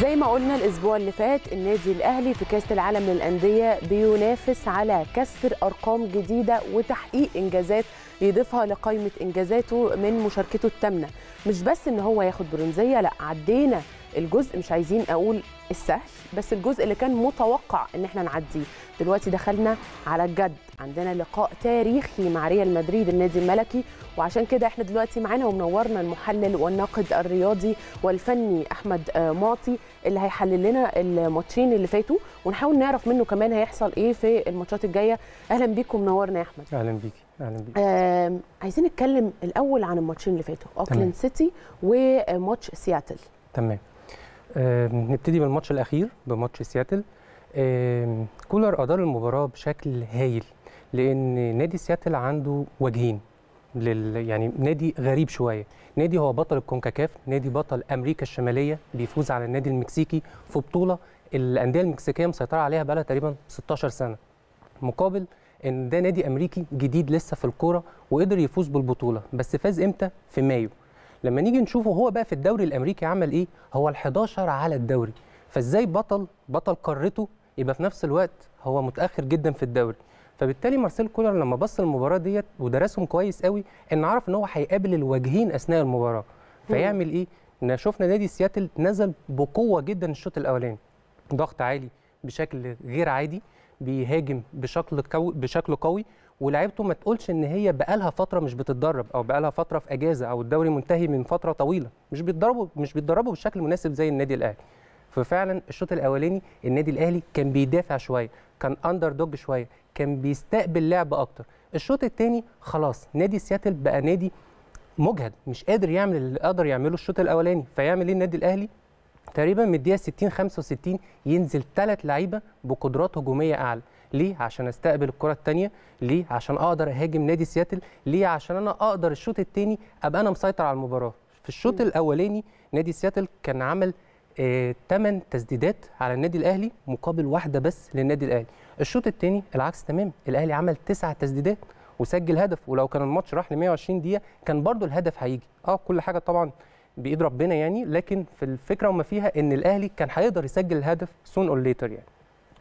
زي ما قلنا الأسبوع اللي فات النادي الأهلي في كأس العالم للأندية بينافس على كسر أرقام جديدة وتحقيق إنجازات يضيفها لقائمة إنجازاته من مشاركته الثامنة. مش بس إن هو ياخد برونزية، لأ، عدينا الجزء، مش عايزين أقول السهل، بس الجزء اللي كان متوقع إن احنا نعديه. دلوقتي دخلنا على الجد، عندنا لقاء تاريخي مع ريال مدريد النادي الملكي، وعشان كده احنا دلوقتي معانا ومنورنا المحلل والناقد الرياضي والفني أحمد معطي اللي هيحلل لنا الماتشين اللي فاتوا، ونحاول نعرف منه كمان هيحصل ايه في الماتشات الجايه. اهلا بيك ومنورنا يا أحمد. اهلا بيكي. اهلا بيك. عايزين نتكلم الأول عن الماتشين اللي فاتوا، أوكلاند سيتي وماتش سياتل. تمام. نبتدي بالماتش الأخير، بماتش سياتل. كولر أدار المباراة بشكل هايل، لأن نادي سياتل عنده وجهين، يعني نادي غريب شوية، نادي هو بطل الكونكاكاف، نادي بطل أمريكا الشمالية، بيفوز على النادي المكسيكي في بطولة الأندية المكسيكية مسيطرة عليها بقالها تقريبا 16 سنة، مقابل إن ده نادي أمريكي جديد لسه في الكورة وقدر يفوز بالبطولة. بس فاز إمتى؟ في مايو. لما نيجي نشوفه هو بقى في الدوري الامريكي عمل ايه، هو ال11 على الدوري، فازاي بطل قارته يبقى في نفس الوقت هو متاخر جدا في الدوري؟ فبالتالي مارسيل كولر لما بص المباراه ديت ودرسهم كويس قوي، ان عرف ان هو هيقابل الوجهين اثناء المباراه، فيعمل ايه؟ شفنا نادي سياتل نزل بقوه جدا الشوط الاولاني، ضغط عالي بشكل غير عادي، بيهاجم بشكل قوي، ولاعيبته ما تقولش ان هي بقالها فتره مش بتتدرب، او بقالها فتره في اجازه، او الدوري منتهي من فتره طويله، مش بيتدربوا بالشكل المناسب زي النادي الاهلي. ففعلا الشوط الاولاني النادي الاهلي كان بيدافع شويه، كان اندر دوج شويه، كان بيستقبل لعب اكتر. الشوط الثاني خلاص نادي سياتل بقى نادي مجهد، مش قادر يعمل اللي قدر يعمله الشوط الاولاني، فيعمل ايه النادي الاهلي؟ تقريبا من الدقيقه 60 65 ينزل 3 لعيبه بقدرات هجوميه اعلى. ليه؟ عشان استقبل الكره الثانيه. ليه؟ عشان اقدر اهاجم نادي سياتل. ليه؟ عشان انا اقدر الشوط الثاني ابقى انا مسيطر على المباراه. في الشوط الاولاني نادي سياتل كان عمل 8 تسديدات على النادي الاهلي مقابل واحده بس للنادي الاهلي. الشوط الثاني العكس تمام، الاهلي عمل 9 تسديدات وسجل هدف، ولو كان الماتش راح ل 120 دقيقه كان برضو الهدف هيجي. كل حاجه طبعا بإيد ربنا يعني، لكن في الفكره وما فيها ان الاهلي كان هيقدر يسجل الهدف سون اور ليتر يعني.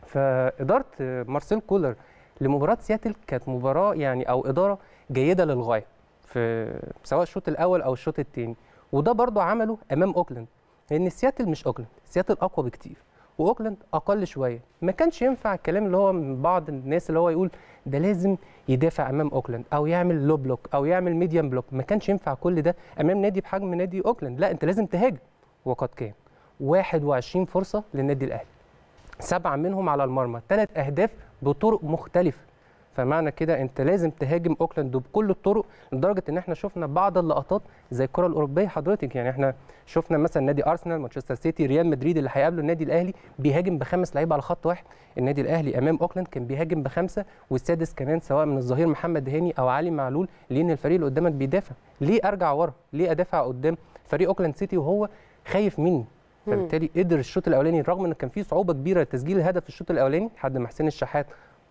فاداره مارسيل كولر لمباراه سياتل كانت مباراه يعني، او اداره جيده للغايه، في سواء الشوط الاول او الشوط الثاني، وده برضو عمله امام اوكلاند، لان سياتل مش اوكلاند، سياتل اقوى بكتير واوكلاند اقل شويه. ما كانش ينفع الكلام اللي هو من بعض الناس اللي هو يقول ده لازم يدافع امام اوكلاند، او يعمل لو بلوك، او يعمل ميديم بلوك. ما كانش ينفع كل ده امام نادي بحجم نادي اوكلاند، لا، انت لازم تهاجم. وقد كان 21 فرصه للنادي الاهلي، 7 منهم على المرمى، 3 اهداف بطرق مختلفه. فمعنى كده انت لازم تهاجم اوكلاند بكل الطرق، لدرجه ان احنا شفنا بعض اللقطات زي الكره الاوروبيه حضرتك، يعني احنا شفنا مثلا نادي ارسنال، مانشستر سيتي، ريال مدريد اللي هيقابلوا النادي الاهلي بيهاجم ب5 لعيبه على خط واحد. النادي الاهلي امام اوكلاند كان بيهاجم ب5 والسادس كمان، سواء من الظهير محمد هاني او علي معلول، لان الفريق اللي قدامك بيدافع. ليه ارجع ورا؟ ليه ادافع قدام فريق اوكلاند سيتي وهو خايف مني؟ فبالتالي قدر الشوط الاولاني، رغم ان كان فيه صعوبه كبيره لتسجيل الهدف في الشوط الاولاني لحد ما حسين الشحات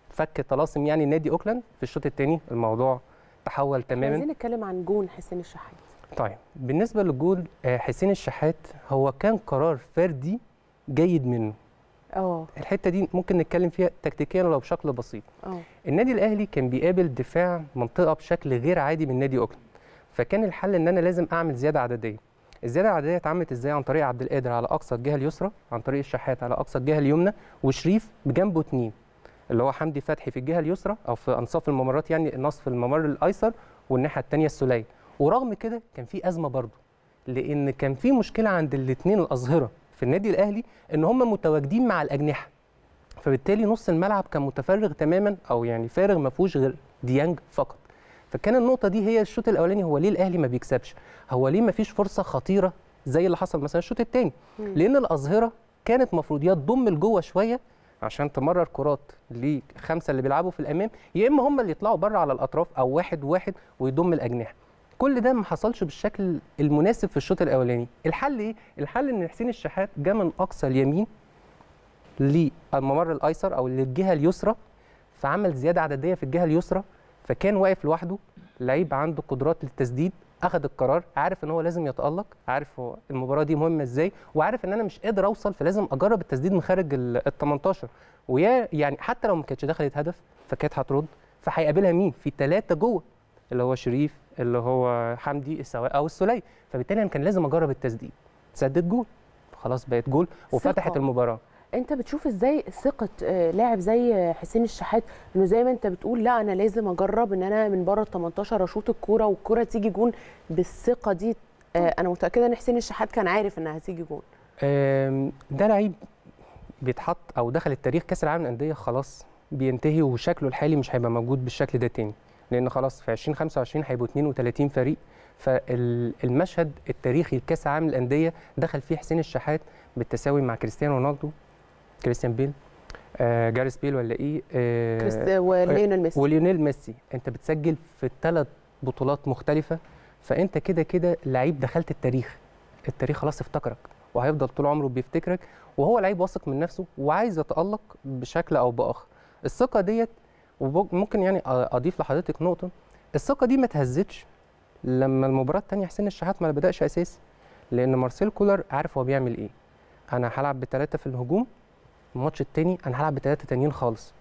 فك طلاسم يعني نادي اوكلاند. في الشوط الثاني الموضوع تحول تماما. عايزين نتكلم عن جون حسين الشحات. طيب بالنسبه للجول حسين الشحات، هو كان قرار فردي جيد منه. الحته دي ممكن نتكلم فيها تكتيكيا ولو بشكل بسيط. النادي الاهلي كان بيقابل دفاع منطقه بشكل غير عادي من نادي اوكلاند، فكان الحل ان انا لازم اعمل زياده عدديه. الزياده العدديه اتعملت ازاي؟ عن طريق عبد القادر على اقصى الجهه اليسرى، عن طريق الشحات على اقصى الجهه اليمنى، وشريف بجنبه 2 اللي هو حمدي فتحي في الجهه اليسرى، او في انصاف الممرات يعني، نصف الممر الايسر، والناحيه الثانيه السوليه. ورغم كده كان في ازمه برضه، لان كان في مشكله عند الاثنين الاظهره في النادي الاهلي ان هم متواجدين مع الاجنحه، فبالتالي نص الملعب كان متفرغ تماما، او يعني فارغ ما فيهوش غير ديانج فقط. فكان النقطه دي هي الشوط الاولاني، هو ليه الاهلي ما بيكسبش، هو ليه ما فيش فرصه خطيره زي اللي حصل مثلا الشوط الثاني، لان الاظهره كانت المفروض يا تضم لجوه شويه عشان تمرر كرات ل5 اللي بيلعبوا في الامام، يا اما هم اللي يطلعوا بره على الاطراف، او 1-1 ويضم الاجنحه. كل ده ما حصلش بالشكل المناسب في الشوط الاولاني. الحل ايه؟ الحل ان حسين الشحات جه من اقصى اليمين للممر الايسر او للجهه اليسرى، فعمل زياده عدديه في الجهه اليسرى، فكان واقف لوحده، لعيب عنده قدرات للتسديد، اخذ القرار، عارف ان هو لازم يتالق، عارف هو المباراه دي مهمه ازاي، وعارف ان انا مش قادر اوصل، فلازم اجرب التسديد من خارج ال 18. ويا يعني حتى لو ما كانتش دخلت هدف فكانت هترد، فهيقابلها مين؟ في ثلاثه جوه، اللي هو شريف، اللي هو حمدي السواق او السوليه، فبالتالي انا كان لازم اجرب التسديد. سدد جول، خلاص بقت جول وفتحت المباراه. انت بتشوف ازاي ثقه لاعب زي حسين الشحات، انه زي ما انت بتقول لا انا لازم اجرب ان انا من بره ال 18 اشوط الكوره والكوره تيجي جون بالثقه دي؟ انا متاكده ان حسين الشحات كان عارف انها هتيجي جون. ده لعيب بيتحط او دخل التاريخ كاس العالم للانديه، خلاص بينتهي وشكله الحالي مش هيبقى موجود بالشكل ده تاني، لان خلاص في 2025 هيبقوا 32 فريق. فالمشهد التاريخي لكاس العالم للانديه دخل فيه حسين الشحات بالتساوي مع كريستيانو رونالدو، كريستيان بيل، جاريس بيل ولا ايه، وليونيل ميسي. وليونيل ميسي انت بتسجل في 3 بطولات مختلفه، فانت كده كده لعيب دخلت التاريخ. التاريخ خلاص افتكرك وهيفضل طول عمره بيفتكرك، وهو لعيب واثق من نفسه وعايز يتالق بشكل او باخر. الثقه ديت، وممكن يعني اضيف لحضرتك نقطه، الثقه دي ما اتهزتش لما المباراه الثانيه حسين الشحات ما بداش اساسي، لان مارسيل كولر عارف هو بيعمل ايه. انا هلعب ب3 في الهجوم، الماتش الثاني انا هلعب ب3 تانيين خالص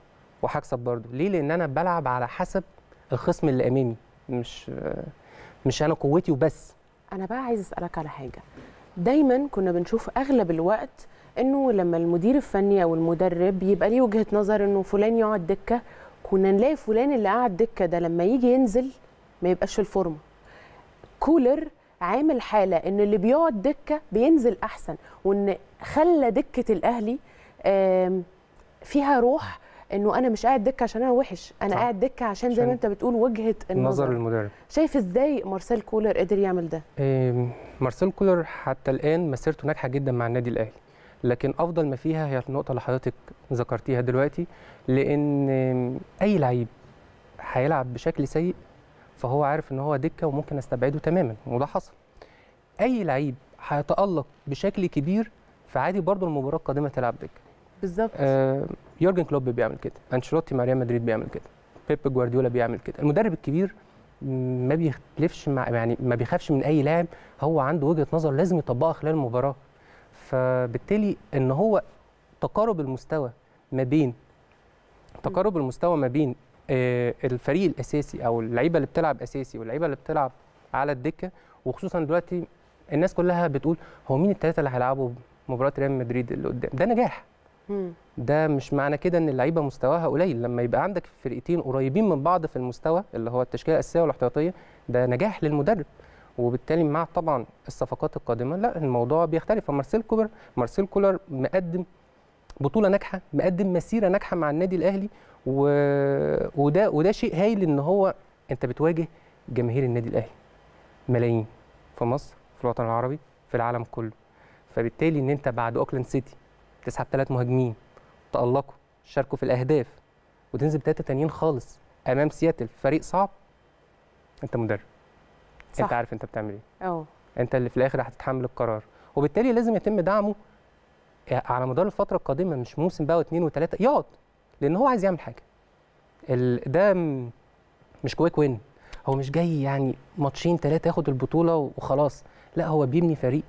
وهكسب برضه. ليه؟ لان انا بلعب على حسب الخصم اللي امامي، مش انا قوتي وبس. انا بقى عايز اسالك على حاجه، دايما كنا بنشوف اغلب الوقت انه لما المدير الفني او المدرب يبقى ليه وجهه نظر انه فلان يقعد دكه، كنا نلاقي فلان اللي قاعد دكه ده لما يجي ينزل ما يبقاش في الفورمه. كولر عامل حاله ان اللي بيقعد دكه بينزل احسن، وان خلى دكه الاهلي فيها روح انه انا مش قاعد دكه عشان انا وحش، انا قاعد دكه عشان زي ما انت بتقول وجهه النظر المدرب. شايف ازاي مارسيل كولر قدر يعمل ده؟ مارسيل كولر حتى الان مسيرته ناجحه جدا مع النادي الاهلي، لكن افضل ما فيها هي النقطه اللي حضرتك ذكرتيها دلوقتي، لان اي لعيب هيلعب بشكل سيء فهو عارف ان هو دكه وممكن استبعده تماما، وده حصل. اي لعيب هيتالق بشكل كبير فعادي برضه المباراه القادمه تلعب دكه. بالظبط. يورجن كلوب بيعمل كده، انشيلوتي مع ريال مدريد بيعمل كده، بيب جوارديولا بيعمل كده. المدرب الكبير ما بيختلفش مع، يعني ما بيخافش من اي لاعب، هو عنده وجهه نظر لازم يطبقها خلال المباراه. فبالتالي ان هو تقارب المستوى ما بين الفريق الاساسي او اللعيبه اللي بتلعب اساسي واللعيبه اللي بتلعب على الدكه، وخصوصا دلوقتي الناس كلها بتقول هو مين ال3 اللي هيلعبوا مباراه ريال مدريد اللي قدام، ده نجاح. ده مش معنى كده ان اللعيبه مستواها قليل، لما يبقى عندك فرقتين قريبين من بعض في المستوى اللي هو التشكيله الاساسيه والاحتياطيه، ده نجاح للمدرب. وبالتالي مع طبعا الصفقات القادمه لا الموضوع بيختلف. فمارسيل كولر مقدم بطوله ناجحه، مقدم مسيره ناجحه مع النادي الاهلي، وده شيء هايل، ان هو انت بتواجه جماهير النادي الاهلي ملايين في مصر، في الوطن العربي، في العالم كله. فبالتالي ان انت بعد اوكلاند سيتي تسحب 3 مهاجمين تألقوا شاركوا في الاهداف وتنزل 3 تانيين خالص امام سياتل فريق صعب، انت مدرب صح. انت عارف انت بتعمل ايه، انت اللي في الاخر هتتحمل القرار، وبالتالي لازم يتم دعمه على مدار الفتره القادمه، مش موسم بقى و2 و3 يقعد، لان هو عايز يعمل حاجه. ده مش كويك وين، هو مش جاي يعني 2 3 ماتشات ياخد البطوله وخلاص، لا هو بيبني فريق.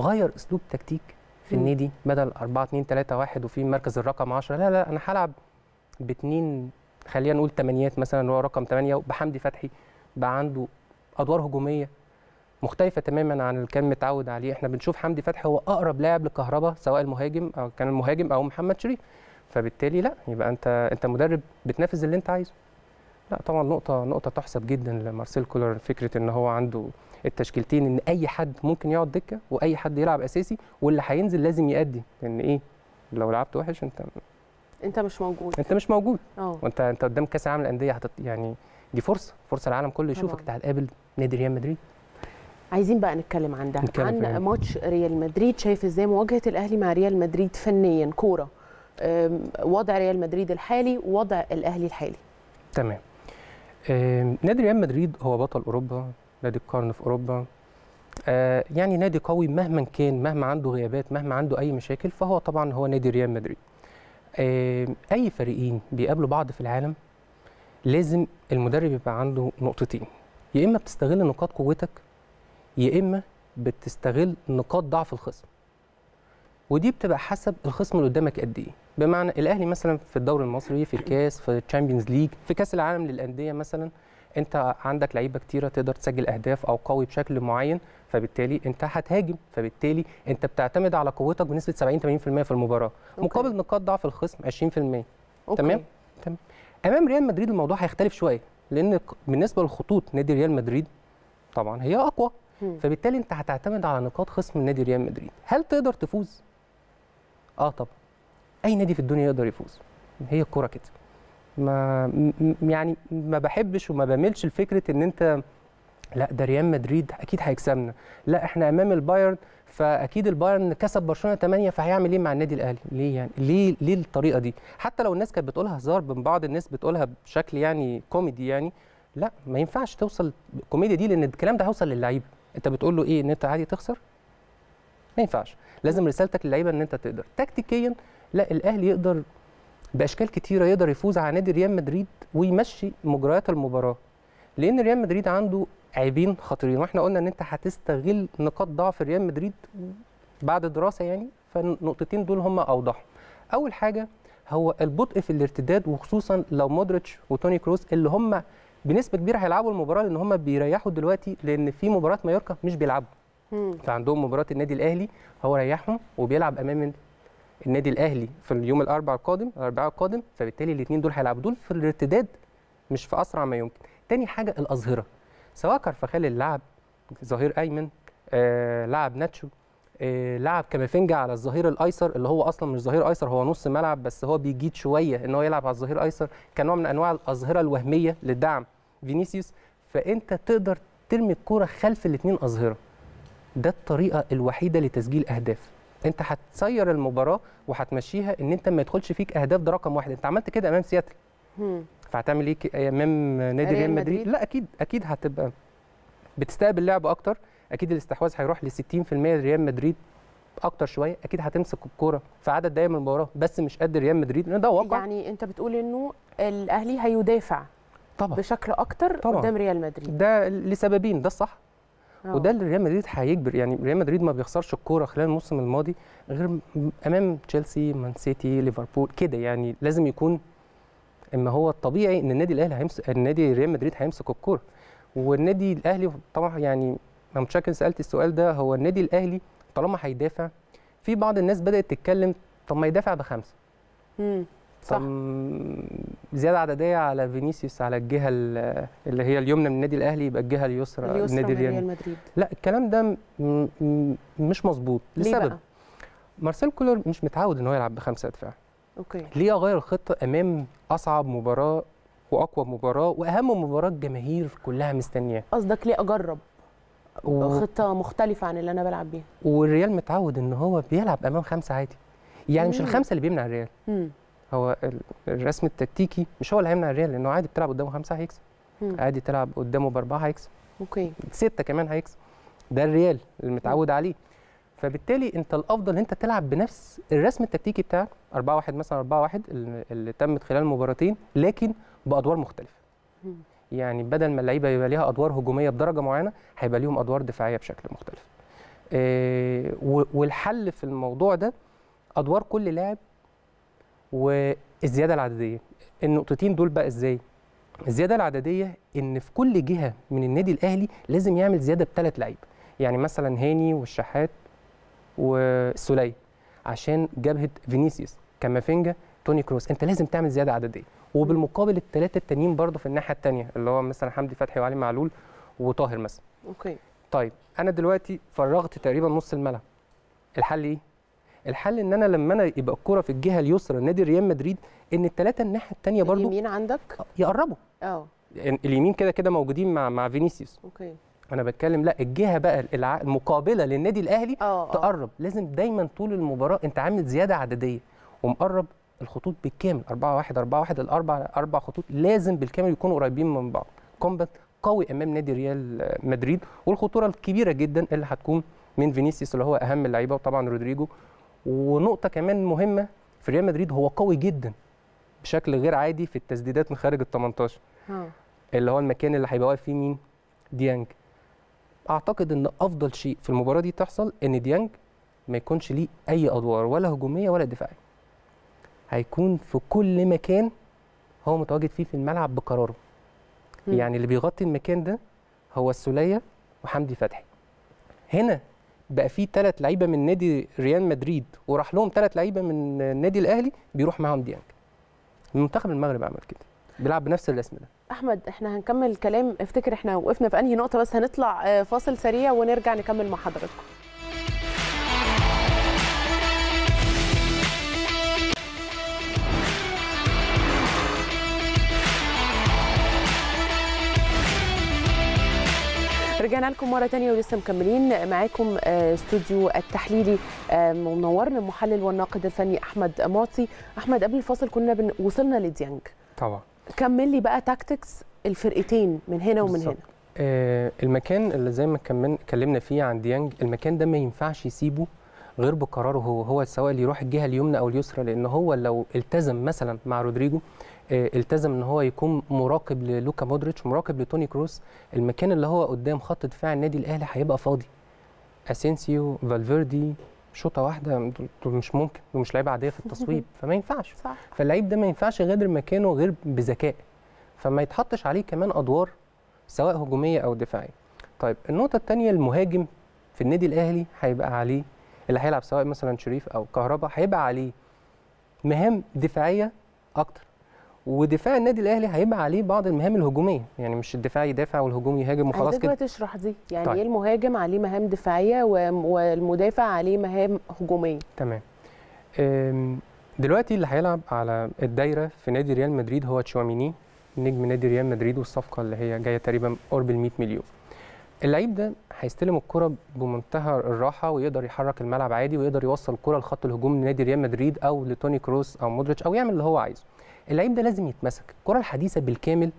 غير اسلوب تكتيك في النادي، بدل 4-2-3-1 وفي مركز الرقم 10، لا انا هلعب ب2، خلينا نقول 8 مثلا، هو رقم 8 بحمدي فتحي بقى عنده ادوار هجوميه مختلفه تماما عن اللي كان متعود عليه. احنا بنشوف حمدي فتحي هو اقرب لاعب لكهربا، سواء المهاجم او كان المهاجم او محمد شريف. فبالتالي لا، يبقى انت مدرب بتنفذ اللي انت عايزه. لا طبعا نقطه تحسب جدا لمارسيل كولر، فكره ان هو عنده التشكيلتين، ان اي حد ممكن يقعد دكه واي حد يلعب اساسي، واللي هينزل لازم يأدي، لان يعني ايه لو لعبت وحش انت مش موجود، وانت قدام كاس العالم للانديه يعني دي فرصه العالم كله يشوفك، انت هتقابل نادي ريال مدريد. عايزين بقى نتكلم عن ده، عن ماتش ريال مدريد، شايف ازاي مواجهه الاهلي مع ريال مدريد فنيا، كوره، وضع ريال مدريد الحالي ووضع الاهلي الحالي. تمام. نادي ريال مدريد هو بطل اوروبا، نادي القرن في اوروبا، يعني نادي قوي مهما كان، مهما عنده غيابات، مهما عنده اي مشاكل، فهو طبعا هو نادي ريال مدريد. اي فريقين بيقابلوا بعض في العالم لازم المدرب يبقى عنده نقطتين، يا اما بتستغل نقاط قوتك يا اما بتستغل نقاط ضعف الخصم، ودي بتبقى حسب الخصم اللي قدامك قد ايه. بمعنى الاهلي مثلا في الدوري المصري، في الكاس، في الشامبيونز ليج، في كاس العالم للانديه مثلا، انت عندك لعيبه كتيره تقدر تسجل اهداف او قوي بشكل معين، فبالتالي انت هتهاجم، فبالتالي انت بتعتمد على قوتك بنسبه 70-80% في المباراه، مقابل نقاط ضعف الخصم 20%. تمام. امام ريال مدريد الموضوع هيختلف شويه، لان بالنسبه للخطوط نادي ريال مدريد طبعا هي اقوى، فبالتالي انت هتعتمد على نقاط خصم نادي ريال مدريد. هل تقدر تفوز؟ طبعا، اي نادي في الدنيا يقدر يفوز، هي الكوره كده. ما بحبش وما بملش لفكره ان انت لا ده ريال مدريد اكيد هيكسبنا، لا احنا امام البايرن فاكيد البايرن كسب برشلونه 8 فهيعمل ايه مع النادي الاهلي؟ ليه يعني؟ ليه الطريقه دي؟ حتى لو الناس كانت بتقولها هزار، من بعض الناس بتقولها بشكل كوميدي، لا ما ينفعش توصل الكوميديا دي، لان الكلام ده هيوصل للعيبه. انت بتقول له ايه؟ ان انت عادي تخسر؟ ما ينفعش، لازم رسالتك للعيبه ان انت تقدر. تكتيكيا لا، الاهلي يقدر باشكال كتيره يقدر يفوز على نادي ريال مدريد ويمشي مجريات المباراه، لان ريال مدريد عنده عيبين خطيرين، واحنا قلنا ان انت هتستغل نقاط ضعف ريال مدريد بعد دراسه، فالنقطتين دول هم اوضح. اول حاجه هو البطء في الارتداد، وخصوصا لو مودريتش وتوني كروس اللي هم بنسبه كبيره هيلعبوا المباراه، لان هم بيريحوا دلوقتي، لان في مباراه مايوركا مش بيلعبوا، فعندهم مباراه النادي الاهلي، هو ريحهم وبيلعب امام النادي الاهلي في اليوم الاربعاء القادم، فبالتالي الاثنين دول هيلعبوا، دول في الارتداد مش في اسرع ما يمكن. تاني حاجه الاظهره، سواء كارفخال اللي لعب ظهير ايمن، لعب ناتشو، لعب كامافينجا على الظهير الايسر اللي هو اصلا مش ظهير ايسر، هو نص ملعب، بس هو بيجيد شويه ان هو يلعب على الظهير الايسر كنوع من انواع الاظهره الوهميه لدعم فينيسيوس. فانت تقدر ترمي الكوره خلف الاثنين اظهره، ده الطريقه الوحيده لتسجيل اهداف. انت هتسير المباراه وهتمشيها ان انت ما يدخلش فيك اهداف، ده رقم واحد. انت عملت كده امام سياتل، فهتعمل ايه امام نادي ريال مدريد؟ لا اكيد هتبقى بتستقبل لعب اكتر، اكيد الاستحواذ هيروح ل 60% لريال مدريد اكتر شويه، اكيد هتمسك الكوره في عدد دقايق من المباراه، بس مش قد ريال مدريد، لان ده واقع. يعني انت بتقول انه الاهلي هيدافع طبعا بشكل اكتر قدام ريال مدريد، ده لسببين، ده الصح وده اللي ريال مدريد هيجبر. ريال مدريد ما بيخسرش الكوره خلال الموسم الماضي غير امام تشيلسي، مان سيتي، ليفربول كده، لازم يكون اما هو الطبيعي ان النادي الاهلي النادي ريال مدريد هيمسك الكوره. والنادي الاهلي طبعا، انا متشكر سالت السؤال ده، هو النادي الاهلي طالما هيدافع، في بعض الناس بدات تتكلم طب ما يدافع ب5، صح، زياده عدديه على فينيسيوس على الجهه اللي هي اليمنى من النادي الاهلي، يبقى الجهه اليسرى النادي ريال مدريد. لا الكلام ده مش مظبوط، لسبب مارسيل كولر مش متعود ان هو يلعب ب5 دفاع. اوكي، ليه اغير الخطه امام اصعب مباراه واقوى مباراه واهم مباراه الجماهير كلها مستنياها؟ قصدك ليه اجرب خطه مختلفه عن اللي انا بلعب بيها؟ والريال متعود ان هو بيلعب امام 5 عادي، مش ال5 اللي بيمنع الريال، هو الرسم التكتيكي مش هو اللي هيمنع الريال، لانه عادي بتلعب قدامه 5 هيكسب، عادي تلعب قدامه ب4 هيكسب، اوكي 6 كمان هيكسب، ده الريال اللي متعود عليه. فبالتالي انت الافضل ان انت تلعب بنفس الرسم التكتيكي بتاعك 4-1 مثلا، 4-1 اللي تمت خلال المباراتين، لكن بادوار مختلفه. بدل ما اللعيبه يبقى ليها ادوار هجوميه بدرجه معينه، هيبقى ليهم ادوار دفاعيه بشكل مختلف. والحل في الموضوع ده ادوار كل لاعب والزياده العدديه. النقطتين دول بقى ازاي؟ الزياده العدديه ان في كل جهه من النادي الاهلي لازم يعمل زياده ب3 لعيبه، مثلا هاني والشحات وسوليا عشان جبهه فينيسيوس، كامافينجا، توني كروس، انت لازم تعمل زياده عدديه. وبالمقابل ال3 التانيين برضه في الناحيه الثانيه، اللي هو مثلا حمدي فتحي وعلي معلول وطاهر مثلا. اوكي، طيب انا دلوقتي فرغت تقريبا نص الملعب، الحل ايه؟ الحل ان انا لما انا يبقى الكره في الجهه اليسرى نادي ريال مدريد، ان ال3 الناحيه الثانيه برضه اليمين عندك يقربوا، اليمين كده كده موجودين مع فينيسيوس. اوكي، انا بتكلم لا الجهه بقى المقابله للنادي الاهلي تقرب، لازم دايما طول المباراه انت عامل زياده عدديه ومقرب الخطوط بالكامل، 4-1 4-1، الاربع خطوط لازم بالكامل يكونوا قريبين من بعض، كومباكت قوي امام نادي ريال مدريد، والخطوره الكبيره جدا اللي هتكون من فينيسيوس اللي هو اهم اللعيبه، وطبعا رودريجو. ونقطه كمان مهمه في ريال مدريد، هو قوي جدا بشكل غير عادي في التسديدات من خارج ال 18، اللي هو المكان اللي هيبقى واقف فيه مين؟ ديانج. اعتقد ان افضل شيء في المباراه دي تحصل ان ديانج ما يكونش ليه اي ادوار ولا هجوميه ولا دفاعيه، هيكون في كل مكان هو متواجد فيه في الملعب بقراره. يعني اللي بيغطي المكان ده هو السوليه وحمدي فتحي. هنا بقى في 3 لعيبه من نادي ريال مدريد وراح لهم 3 لعيبه من النادي الاهلي بيروح معاهم ديانج. المنتخب المغرب عمل كده، بيلعب بنفس الرسم ده. احمد احنا هنكمل الكلام، افتكر احنا وقفنا في انهي نقطه، بس هنطلع فاصل سريع ونرجع نكمل مع حضراتكم. رجعنا لكم مرة تانية ولسه مكملين معاكم استوديو التحليلي، ومنورنا المحلل والناقد الفني أحمد معطي. أحمد قبل الفاصل كنا وصلنا لديانج، طبعا كمل لي بقى تاكتكس الفرقتين من هنا ومن بالزبط. هنا المكان اللي زي ما اتكلمنا فيه عن ديانج، المكان ده ما ينفعش يسيبه غير بقراره هو سواء اللي يروح الجهة اليمنى أو اليسرى، لأن هو لو التزم مثلا مع رودريجو التزم ان هو يكون مراقب للوكا مودريتش، مراقب لتوني كروس، المكان اللي هو قدام خط دفاع النادي الاهلي هيبقى فاضي. اسينسيو، فالفيردي، شوطه واحده مش ممكن، ومش لعيبه عاديه في التصويب، فما ينفعش. فاللعيب ده ما ينفعش يغادر مكانه غير بذكاء، فما يتحطش عليه كمان ادوار سواء هجوميه او دفاعيه. طيب النقطه الثانيه، المهاجم في النادي الاهلي هيبقى عليه اللي هيلعب سواء مثلا شريف او كهربا، هيبقى عليه مهام دفاعيه اكتر، ودفاع النادي الاهلي هيبقى عليه بعض المهام الهجوميه، يعني مش الدفاع يدافع والهجوم يهاجم وخلاص كده. تشرح دي يعني طيب. ايه المهاجم عليه مهام دفاعيه والمدافع عليه مهام هجوميه. تمام. دلوقتي اللي هيلعب على الدايره في نادي ريال مدريد هو تشواميني، نجم نادي ريال مدريد والصفقه اللي هي جايه تقريبا قرب ال 100 مليون. اللعيب ده هيستلم الكره بمنتهى الراحه ويقدر يحرك الملعب عادي، ويقدر يوصل الكره لخط الهجوم لنادي ريال مدريد او لتوني كروس او مودريتش او يعمل اللي هو عايزه. اللعيب ده لازم يتمسك، الكره الحديثه بالكامل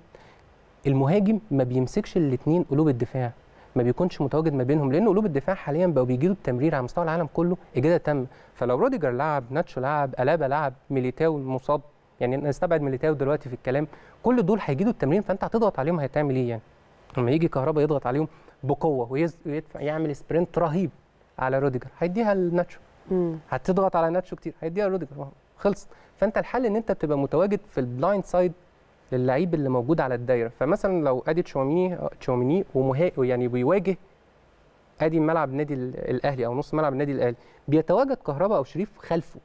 المهاجم ما بيمسكش الاثنين قلوب الدفاع، ما بيكونش متواجد ما بينهم، لان قلوب الدفاع حاليا بقوا بيجيدوا التمرير على مستوى العالم كله اجاده تامه. فلو روديجر لعب، ناتشو لعب، قلابه لعب، ميليتاو مصاب، يعني نستبعد ميليتاو دلوقتي في الكلام، كل دول هيجيدوا التمرين، فانت هتضغط عليهم هتعمل ايه يعني؟ لما يجي كهربا يضغط عليهم بقوه ويدفع يعمل سبرنت رهيب على روديجر هيديها لناتشو، هتضغط على ناتشو كتير هيديها لروديجر، خلص. فانت الحل ان انت بتبقى متواجد في البلايند سايد للعيب اللي موجود على الدايره. فمثلا لو ادي تشواميني يعني بيواجه ادي ملعب النادي الاهلي او نص ملعب النادي الاهلي، بيتواجد كهرباء او شريف خلفه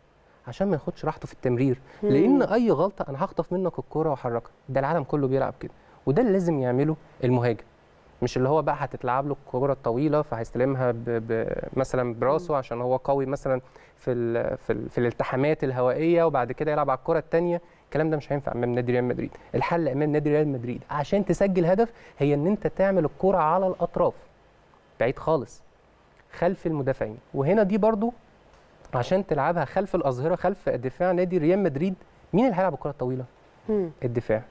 عشان ما ياخدش راحته في التمرير، لان اي غلطه انا هخطف منك الكوره واحركها، ده العالم كله بيلعب كده، وده اللي لازم يعمله المهاجم، مش اللي هو بقى هتتلعب له الكوره الطويله فهيستلمها مثلا براسه عشان هو قوي مثلا في الالتحامات الهوائيه وبعد كده يلعب على الكره الثانيه. الكلام ده مش هينفع امام نادي ريال مدريد. الحل امام نادي ريال مدريد عشان تسجل هدف هي ان انت تعمل الكره على الاطراف بعيد خالص خلف المدافعين، وهنا دي برضو عشان تلعبها خلف الاظهره خلف دفاع نادي ريال مدريد. مين اللي هيلعب الكره الطويله؟ الدفاع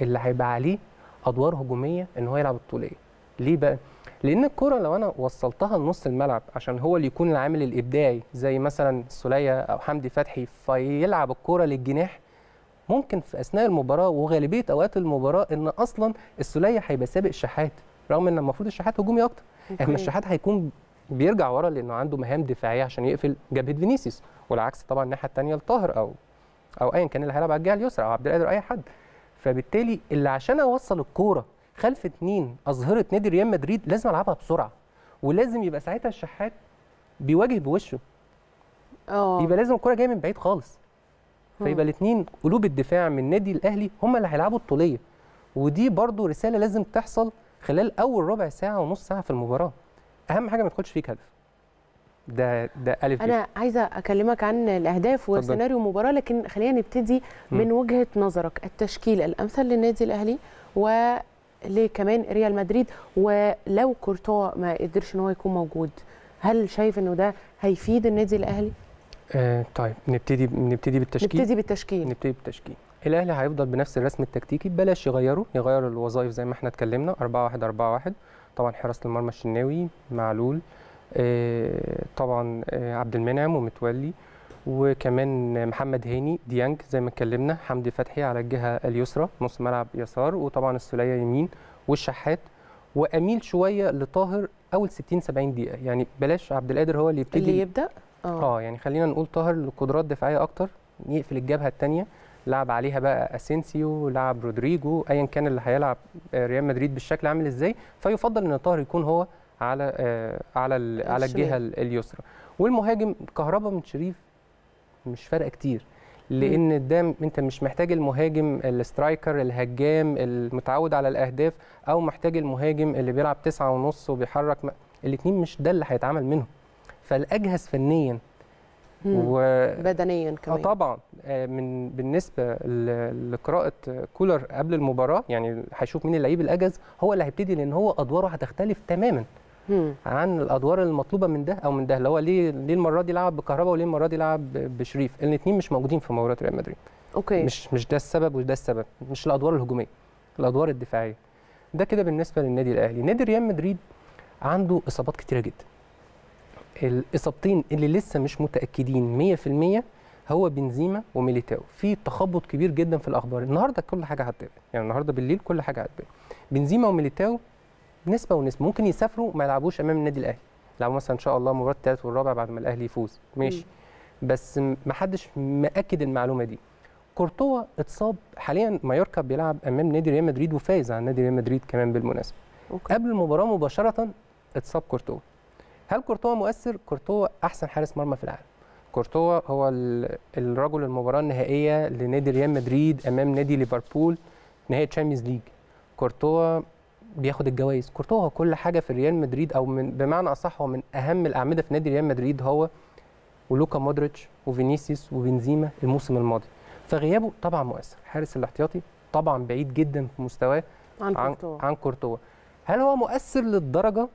اللي هيبقى عليه ادوار هجوميه ان هو يلعب الطوليه. ليه بقى؟ لأن الكرة لو أنا وصلتها لنص الملعب عشان هو اللي يكون العامل الإبداعي زي مثلا سولية أو حمدي فتحي فيلعب الكرة للجناح، ممكن في أثناء المباراة وغالبية أوقات المباراة إن أصلا السولية هيبقى سابق الشحات، رغم إن المفروض الشحات هجومي أكتر، إنما الشحات هيكون بيرجع ورا لأنه عنده مهام دفاعية عشان يقفل جبهة فينيسيوس، والعكس طبعا الناحية الثانية لطاهر أو أيا كان اللي هيلعب على الجهة اليسرى أو عبد القادر أي حد. فبالتالي اللي عشان أوصل الكرة خلف 2 اظهره نادي ريال مدريد لازم العبها بسرعه، ولازم يبقى ساعتها الشحات بيواجه بوشه، يبقى لازم الكره جايه من بعيد خالص، فيبقى الاثنين قلوب الدفاع من النادي الاهلي هم اللي هيلعبوا الطوليه. ودي برضو رساله لازم تحصل خلال اول ربع ساعه ونص ساعه في المباراه. اهم حاجه ما تدخلش فيك هدف، ده الف. انا عايزه اكلمك عن الاهداف وسيناريو المباراه، لكن خلينا نبتدي من وجهه نظرك التشكيل الامثل للنادي الاهلي و ليه كمان ريال مدريد، ولو كورتوا ما قدرش ان هو يكون موجود هل شايف انه ده هيفيد النادي الاهلي؟ طيب نبتدي بالتشكيل. نبتدي بالتشكيل. الاهلي هيفضل بنفس الرسم التكتيكي، بلاش يغير الوظائف زي ما احنا اتكلمنا 4-1-4-1. طبعا حراسه المرمى الشناوي، معلول، طبعا عبد المنعم ومتولي، وكمان محمد هاني، ديانج زي ما اتكلمنا، حمدي فتحي على الجهه اليسرى نص ملعب يسار، وطبعا السوليه يمين، والشحات واميل شويه لطاهر اول 60-70 دقيقه، يعني بلاش عبد القادر هو اللي يبتدي اللي يبدا يعني خلينا نقول طاهر لقدرات دفاعيه اكتر، يقفل الجبهه الثانيه، لعب عليها بقى اسينسيو، لعب رودريجو، ايا كان اللي هيلعب ريال مدريد بالشكل عامل ازاي، فيفضل ان طاهر يكون هو على على الجهه اليسرى. والمهاجم كهربا من شريف مش فارقه كتير، لان ده انت مش محتاج المهاجم السترايكر الهجام المتعود على الاهداف، او محتاج المهاجم اللي بيلعب 9.5 وبيحرك، الاثنين مش ده اللي هيتعمل منهم. فالاجهز فنيا وبدنيا كمان طبعا من بالنسبه لقراءه كولر قبل المباراه، يعني هيشوف مين اللعيب الاجهز هو اللي هيبتدي، لان هو ادواره هتختلف تماما عن الادوار المطلوبه من ده او من ده، اللي هو ليه المره دي لعب بكهرباء وليه المره دي لعب بشريف، الاثنين مش موجودين في مباراه ريال مدريد. اوكي، مش ده السبب وده السبب، مش الادوار الهجوميه، الادوار الدفاعيه. ده كده بالنسبه للنادي الاهلي. نادي ريال مدريد عنده اصابات كتيره جدا. الاصابتين اللي لسه مش متاكدين 100% هو بنزيما وميليتاو، في تخبط كبير جدا في الاخبار النهارده، كل حاجه هتبان، يعني النهارده بالليل كل حاجه هتبان. بنزيما وميليتاو نسبه ونسبه، ممكن يسافروا ما يلعبوش امام النادي الاهلي، يلعبوا مثلا ان شاء الله مباراه الثالث والرابع بعد ما الاهلي يفوز، ماشي، بس ما حدش مأكد المعلومه دي. كورتوا اتصاب حاليا، مايوركا بيلعب امام نادي ريال مدريد وفايز على نادي ريال مدريد كمان بالمناسبه. أوكي. قبل المباراه مباشره اتصاب كورتوا. هل كورتوا مؤثر؟ كورتوا احسن حارس مرمى في العالم. كورتوا هو الرجل المباراه النهائيه لنادي ريال مدريد امام نادي ليفربول نهائي تشامبيونز ليج. كورتوا بياخد الجوائز، كورتوا هو كل حاجه في ريال مدريد، او من بمعنى اصح هو من اهم الاعمده في نادي ريال مدريد، هو ولوكا مودريتش وفينيسيوس وبنزيما الموسم الماضي. فغيابه طبعا مؤثر، حارس الاحتياطي طبعا بعيد جدا في مستواه عن كورتوا. هل هو مؤثر للدرجه؟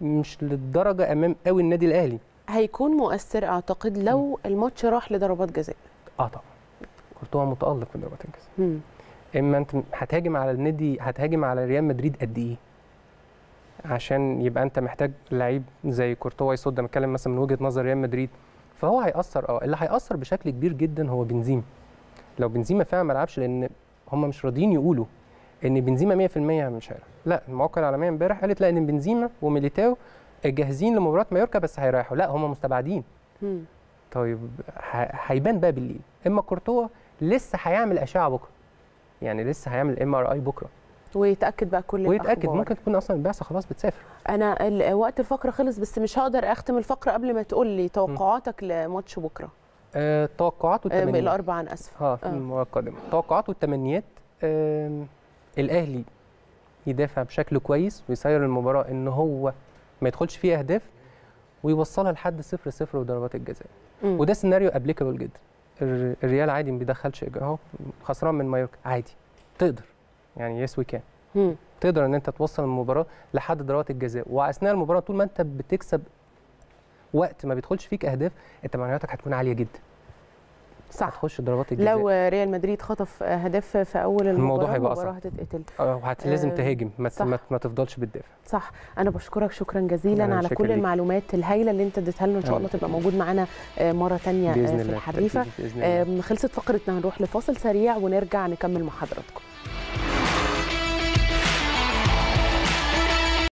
مش للدرجه امام قوي النادي الاهلي. هيكون مؤثر اعتقد لو الماتش راح لضربات جزاء. طبعا كورتوا متالق في ضربات الجزاء. اما انت هتهاجم على ريال مدريد قد ايه؟ عشان يبقى انت محتاج لعيب زي كورتوا يصد. انا بتكلم مثلا من وجهه نظر ريال مدريد، فهو هيأثر. اللي هيأثر بشكل كبير جدا هو بنزيما. لو بنزيما فعلا ما لعبش، لان هم مش راضيين يقولوا ان بنزيما 100% مش هيلعب، لا المواقع العالميه امبارح قالت لا ان بنزيما وميليتاو جاهزين لمباراه مايوركا بس هيريحوا، لا هم مستبعدين. طيب هيبان بقى بالليل. اما كورتوا لسه هيعمل اشعه بكره، يعني لسه هيعمل MRI بكره ويتاكد بقى كل الاخبار، ويتاكد ممكن تكون اصلا البعثه خلاص بتسافر. انا وقت الفقره خلص، بس مش هقدر اختم الفقره قبل ما تقول لي توقعاتك لماتش بكره. توقعات والتمنيات الاربعه، انا اسف. المباراه القادمه توقعات والتمنيات. الاهلي يدافع بشكل كويس ويسير المباراه ان هو ما يدخلش فيها اهداف ويوصلها لحد 0-0 وضربات الجزاء، وده سيناريو ابليكابل جدا. الريال عادي ما بيدخلش، اهو خسران من مايوركا عادي، تقدر يعني يسوي كام، تقدر ان انت توصل المباراه لحد ضربات الجزاء، واثناء المباراه طول ما انت بتكسب وقت ما بيدخلش فيك اهداف انت معنوياتك هتكون عاليه جدا. صح، هتخش ضربات الجزاء. لو ريال مدريد خطف هدف في اول الموضوع هيبقى صعب، هتتقتل، لازم تهاجم، ما تفضلش بتدافع. صح. انا بشكرك شكرا جزيلا على كل المعلومات الهائله اللي انت اديتها لنا، ان شاء الله تبقى موجود معانا مره ثانيه في الحريفه. خلصت فقرتنا، هنروح لفاصل سريع ونرجع نكمل مع حضراتكم.